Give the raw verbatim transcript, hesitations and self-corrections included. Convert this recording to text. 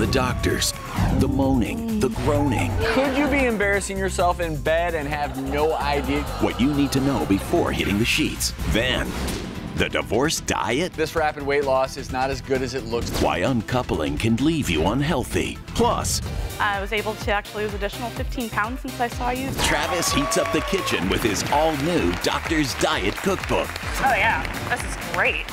the doctors, the moaning, the groaning. Could you be embarrassing yourself in bed and have no idea? What you need to know before hitting the sheets. Then, the divorce diet? This rapid weight loss is not as good as it looks. Why uncoupling can leave you unhealthy. Plus, I was able to actually lose an additional fifteen pounds since I saw you. Travis heats up the kitchen with his all-new Doctor's Diet Cookbook. Oh yeah, this is great.